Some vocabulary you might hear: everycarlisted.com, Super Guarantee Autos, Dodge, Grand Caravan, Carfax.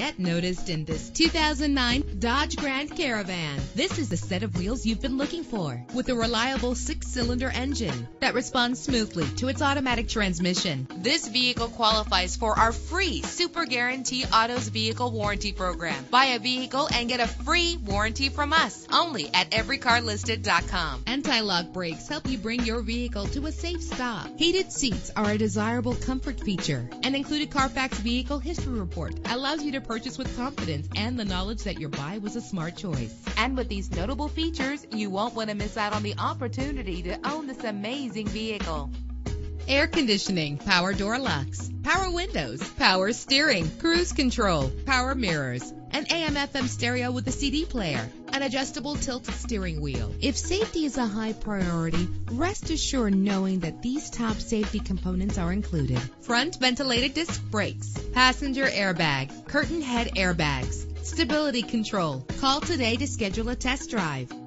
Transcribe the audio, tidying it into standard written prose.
yet noticed in this 2009 Dodge Grand Caravan. This is the set of wheels you've been looking for, with a reliable 6-cylinder engine that responds smoothly to its automatic transmission. This vehicle qualifies for our free Super Guarantee Autos Vehicle Warranty Program. Buy a vehicle and get a free warranty from us, only at everycarlisted.com. Anti-lock brakes help you bring your vehicle to a safe stop. Heated seats are a desirable comfort feature, and included Carfax Vehicle History Report allows you to purchase with confidence and the knowledge that your buy was a smart choice. And with these notable features, you won't want to miss out on the opportunity to own this amazing vehicle. Air conditioning, power door locks, power windows, power steering, cruise control, power mirrors, an AM/FM stereo with a CD player, an adjustable tilt steering wheel. If safety is a high priority, rest assured knowing that these top safety components are included: front ventilated disc brakes, passenger airbag, curtain head airbags, stability control. Call today to schedule a test drive.